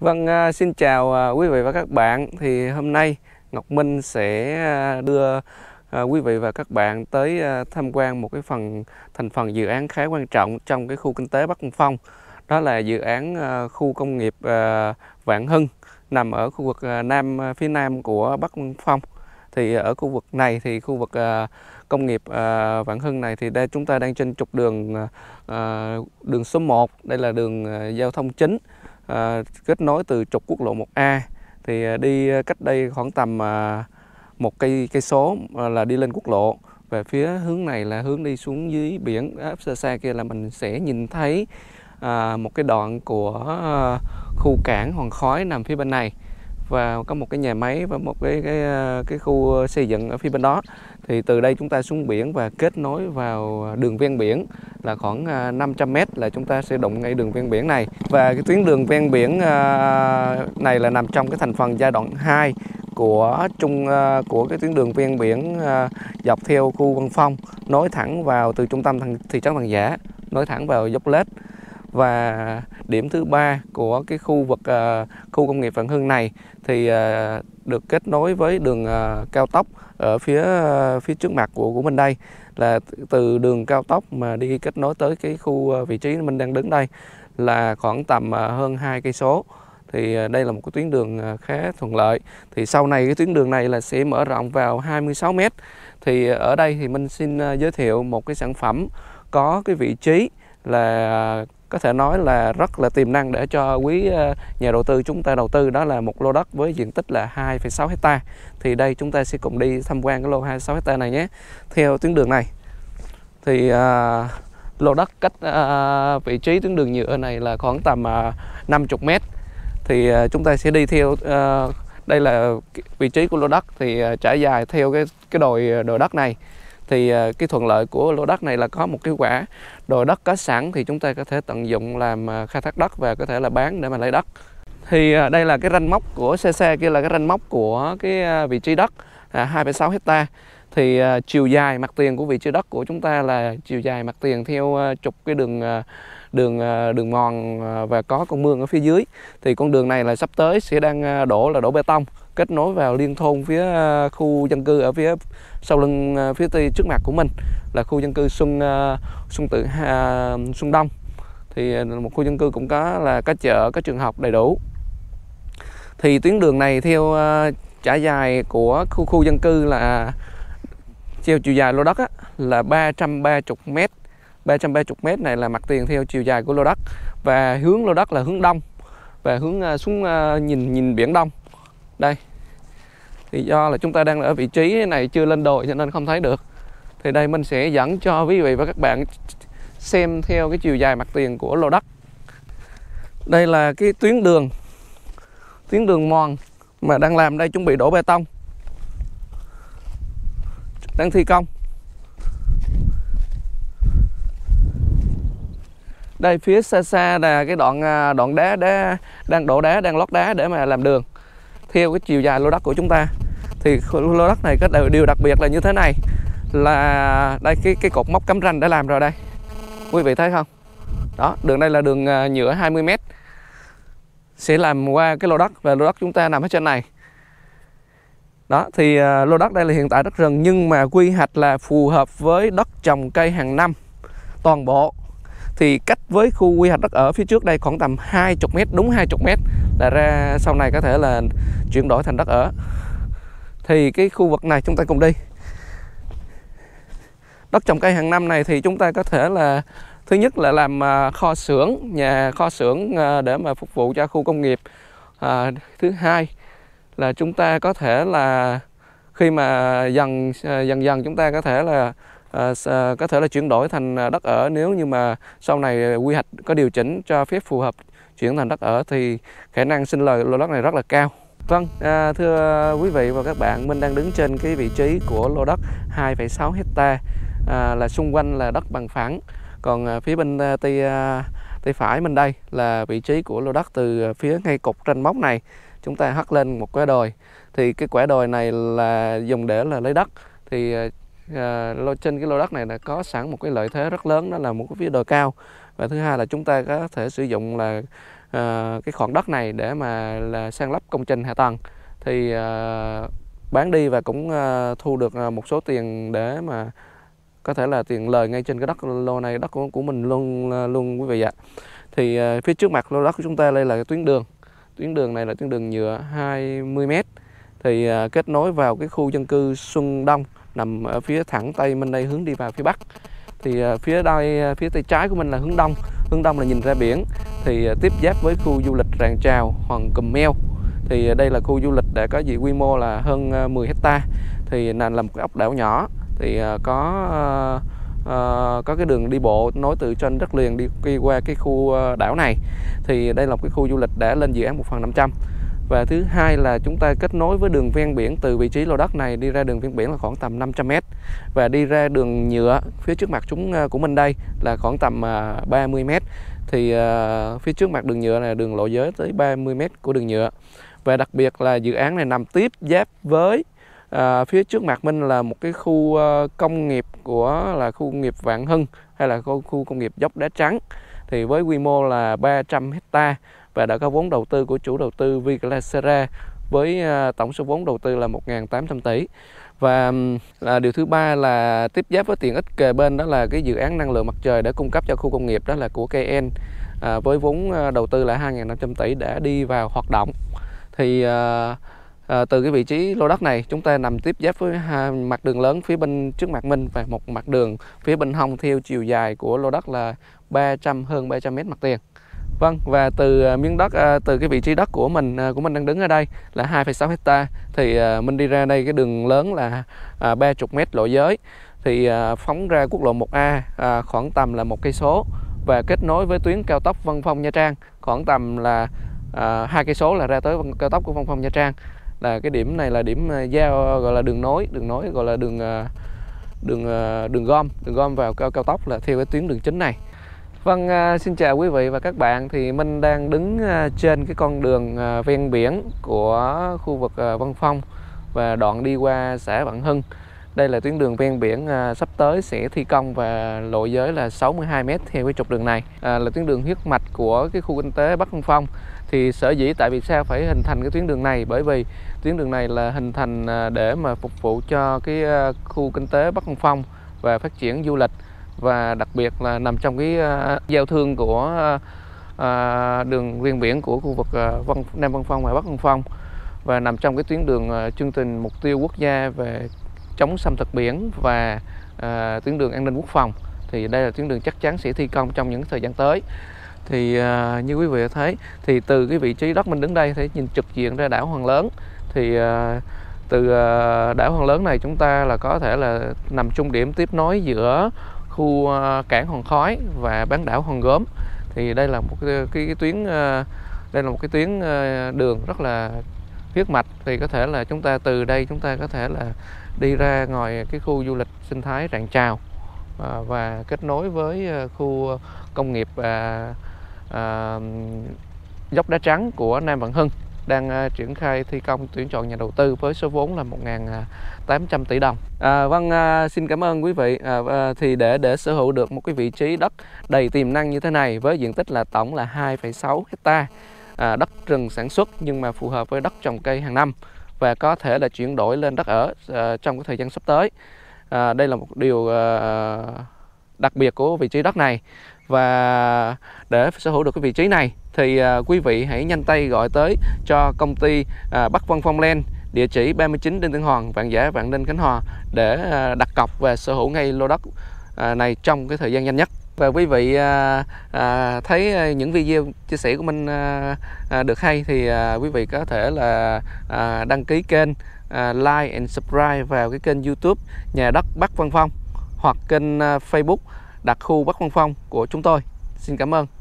Vâng, xin chào quý vị và các bạn. Thì hôm nay Ngọc Minh sẽ đưa quý vị và các bạn tới tham quan một cái thành phần dự án khá quan trọng trong cái khu kinh tế Bắc Vân Phong. Đó là dự án khu công nghiệp Vạn Hưng nằm ở khu vực phía nam của Bắc Vân Phong. Thì ở khu vực này thì khu vực công nghiệp Vạn Hưng này thì chúng ta đang trên trục đường số 1. Đây là đường giao thông chính kết nối từ trục quốc lộ 1A, thì đi cách đây khoảng tầm một cây số là đi lên quốc lộ. Về phía hướng này là hướng đi xuống dưới biển, xa kia là mình sẽ nhìn thấy một cái đoạn của khu cảng Hòn Khói nằm phía bên này, và có một cái nhà máy và một cái khu xây dựng ở phía bên đó. Thì từ đây chúng ta xuống biển và kết nối vào đường ven biển là khoảng 500m là chúng ta sẽ đụng ngay đường ven biển này. Và cái tuyến đường ven biển này là nằm trong cái thành phần giai đoạn 2 của cái tuyến đường ven biển dọc theo khu Vân Phong, nối thẳng vào từ trung tâm thị trấn Vạn Giả, nối thẳng vào Dốc Lết. Và điểm thứ ba của cái khu công nghiệp Vạn Hưng này thì được kết nối với đường cao tốc ở phía trước mặt của mình đây, là từ đường cao tốc mà đi kết nối tới cái khu vị trí mình đang đứng đây là khoảng tầm hơn 2 cây số. Thì đây là một cái tuyến đường khá thuận lợi. Thì sau này cái tuyến đường này là sẽ mở rộng vào 26 m. Thì ở đây thì mình xin giới thiệu một cái sản phẩm có cái vị trí là có thể nói là rất là tiềm năng để cho quý nhà đầu tư chúng ta đầu tư. Đó là một lô đất với diện tích là 2,6 hectare. Thì đây chúng ta sẽ cùng đi tham quan cái lô 2,6 hectare này nhé. Theo tuyến đường này thì lô đất cách vị trí tuyến đường nhựa này là khoảng tầm 50 m. Thì chúng ta sẽ đi theo đây là vị trí của lô đất, thì trải dài theo cái đồi đất này. Thì cái thuận lợi của lô đất này là có một cái quả đồi đất có sẵn, thì chúng ta có thể tận dụng làm khai thác đất và có thể là bán để mà lấy đất. Thì đây là cái ranh mốc của xe kia, là cái ranh mốc của cái vị trí đất 2,6 hectare. Thì chiều dài mặt tiền của vị trí đất của chúng ta là chiều dài mặt tiền theo trục cái đường mòn và có con mương ở phía dưới. Thì con đường này là sắp tới sẽ đang đổ bê tông kết nối vào liên thôn phía khu dân cư ở phía sau lưng, phía tây trước mặt của mình là khu dân cư Xuân Đông. Thì một khu dân cư cũng có là có chợ, có trường học đầy đủ. Thì tuyến đường này theo trải dài của khu dân cư là theo chiều dài lô đất á, là 330 m. 330 m này là mặt tiền theo chiều dài của lô đất, và hướng lô đất là hướng đông và hướng xuống nhìn biển đông. Đây thì do là chúng ta đang ở vị trí này chưa lên đồi cho nên không thấy được. Thì đây mình sẽ dẫn cho quý vị và các bạn xem theo cái chiều dài mặt tiền của lô đất. Đây là cái tuyến đường mòn mà đang làm đây, chuẩn bị đổ bê tông, đang thi công. Đây phía xa là cái đoạn đá đang đổ đá, đang lót đá để mà làm đường theo cái chiều dài lô đất của chúng ta. Thì lô đất này có điều đặc biệt là như thế này, là đây cái cột móc cắm ranh đã làm rồi đây. Quý vị thấy không? Đó, đường đây là đường nhựa 20 m. Sẽ làm qua cái lô đất, và lô đất chúng ta nằm ở trên này. Đó, thì lô đất đây là hiện tại đất rừng, nhưng mà quy hoạch là phù hợp với đất trồng cây hàng năm toàn bộ. Thì cách với khu quy hoạch đất ở phía trước đây khoảng tầm 20 m, đúng 20 m là ra sau này có thể là chuyển đổi thành đất ở. Thì cái khu vực này chúng ta cùng đi. Đất trồng cây hàng năm này thì chúng ta có thể là thứ nhất là làm kho xưởng để mà phục vụ cho khu công nghiệp. Thứ hai là chúng ta có thể là khi mà dần dần chúng ta có thể là chuyển đổi thành đất ở, nếu như mà sau này quy hoạch có điều chỉnh cho phép phù hợp chuyển thành đất ở thì khả năng sinh lời lô đất này rất là cao. Vâng, thưa quý vị và các bạn, mình đang đứng trên cái vị trí của lô đất 2,6 hectare, là xung quanh là đất bằng phẳng. Còn phía bên tay phải mình đây là vị trí của lô đất, từ phía ngay cột ranh móc này chúng ta hất lên một quả đồi. Thì cái quả đồi này là dùng để là lấy đất. Thì trên cái lô đất này là có sẵn một cái lợi thế rất lớn, đó là một cái phía đồi cao, và thứ hai là chúng ta có thể sử dụng là cái khoảng đất này để mà là san lấp công trình hạ tầng, thì bán đi và cũng thu được một số tiền để mà có thể là tiền lời ngay trên cái đất lô này, đất của mình luôn quý vị ạ. Thì phía trước mặt lô đất của chúng ta đây là cái tuyến đường. Tuyến đường này là tuyến đường nhựa 20 m, thì kết nối vào cái khu dân cư Xuân Đông nằm ở phía thẳng Tây mình đây, hướng đi vào phía Bắc. Thì phía đây, phía tay trái của mình là hướng Đông. Hướng Đông là nhìn ra biển, thì tiếp giáp với khu du lịch Rạn Trào Hòn Cùm Meo. Thì đây là khu du lịch đã có quy mô là hơn 10 hectare. Thì nằm là một cái ốc đảo nhỏ, thì có cái đường đi bộ nối từ trên đất liền đi qua cái khu đảo này. Thì đây là một cái khu du lịch đã lên dự án 1/500. Và thứ hai là chúng ta kết nối với đường ven biển, từ vị trí lô đất này đi ra đường ven biển là khoảng tầm 500 m, và đi ra đường nhựa phía trước mặt của mình đây là khoảng tầm 30 m. Thì phía trước mặt đường nhựa này là đường lộ giới tới 30 m của đường nhựa. Và đặc biệt là dự án này nằm tiếp giáp với phía trước mặt mình là một cái khu công nghiệp khu công nghiệp Vạn Hưng, hay là khu công nghiệp Dốc Đá Trắng, thì với quy mô là 300 hectare, và đã có vốn đầu tư của chủ đầu tư Viglacera với tổng số vốn đầu tư là 1.800 tỷ. Và điều thứ ba là tiếp giáp với tiện ích kề bên, đó là cái dự án năng lượng mặt trời để cung cấp cho khu công nghiệp, đó là của KN với vốn đầu tư là 2.500 tỷ đã đi vào hoạt động. Thì từ cái vị trí lô đất này chúng ta nằm tiếp giáp với hai mặt đường lớn phía bên trước mặt mình và một mặt đường phía bên hông theo chiều dài của lô đất là hơn 300 m mặt tiền. Vâng, và từ miếng đất, từ cái vị trí đất của mình đang đứng ở đây là 2,6 hectare, thì mình đi ra đây cái đường lớn là 30 m lộ giới, thì phóng ra quốc lộ 1A khoảng tầm là 1 cây số, và kết nối với tuyến cao tốc Vân Phong Nha Trang khoảng tầm là 2 cây số là ra tới cao tốc của Vân Phong Nha Trang. Là cái điểm này là điểm giao, gọi là đường nối gọi là đường gom vào cao tốc, là theo cái tuyến đường chính này. Vâng, xin chào quý vị và các bạn. Thì mình đang đứng trên cái con đường ven biển của khu vực Vân Phong và đoạn đi qua xã Vạn Hưng. Đây là tuyến đường ven biển sắp tới sẽ thi công và lộ giới là 62 m theo cái trục đường này. Là tuyến đường huyết mạch của cái khu kinh tế Bắc Vân Phong. Thì sở dĩ tại vì sao phải hình thành cái tuyến đường này, bởi vì tuyến đường này là hình thành để mà phục vụ cho cái khu kinh tế Bắc Vân Phong và phát triển du lịch, và đặc biệt là nằm trong cái giao thương của đường ven biển của khu vực Nam Vân Phong và Bắc Vân Phong, và nằm trong cái tuyến đường chương trình mục tiêu quốc gia về chống xâm thực biển và tuyến đường an ninh quốc phòng. Thì đây là tuyến đường chắc chắn sẽ thi công trong những thời gian tới. Thì như quý vị thấy, thì từ cái vị trí đất mình đứng đây thấy nhìn trực diện ra đảo Hoàng Lớn. Thì từ đảo Hoàng Lớn này chúng ta là có thể là nằm trung điểm tiếp nối giữa khu cảng Hòn Khói và bán đảo Hòn Gốm. Thì đây là một cái tuyến, đây là một cái tuyến đường rất là huyết mạch. Thì có thể là chúng ta từ đây chúng ta có thể là đi ra ngoài cái khu du lịch sinh thái Rạn Trào và kết nối với khu công nghiệp Dốc Đá Trắng của Nam Vạn Hưng đang triển khai thi công tuyển chọn nhà đầu tư với số vốn là 1.800 tỷ đồng. Vâng, xin cảm ơn quý vị. Thì để sở hữu được một cái vị trí đất đầy tiềm năng như thế này với diện tích là tổng là 2,6 hectare đất rừng sản xuất, nhưng mà phù hợp với đất trồng cây hàng năm và có thể là chuyển đổi lên đất ở trong cái thời gian sắp tới. Đây là một điều đặc biệt của vị trí đất này. Và để sở hữu được cái vị trí này thì quý vị hãy nhanh tay gọi tới cho công ty Bắc Vân Phong Land, địa chỉ 39 Đinh Tiên Hoàng, Vạn Giả, Vạn Ninh, Khánh Hòa để đặt cọc và sở hữu ngay lô đất này trong cái thời gian nhanh nhất. Và quý vị thấy những video chia sẻ của mình được hay thì quý vị có thể là đăng ký kênh, like and subscribe vào cái kênh YouTube Nhà Đất Bắc Vân Phong hoặc kênh Facebook Đặc Khu Bắc Vân Phong của chúng tôi. Xin cảm ơn.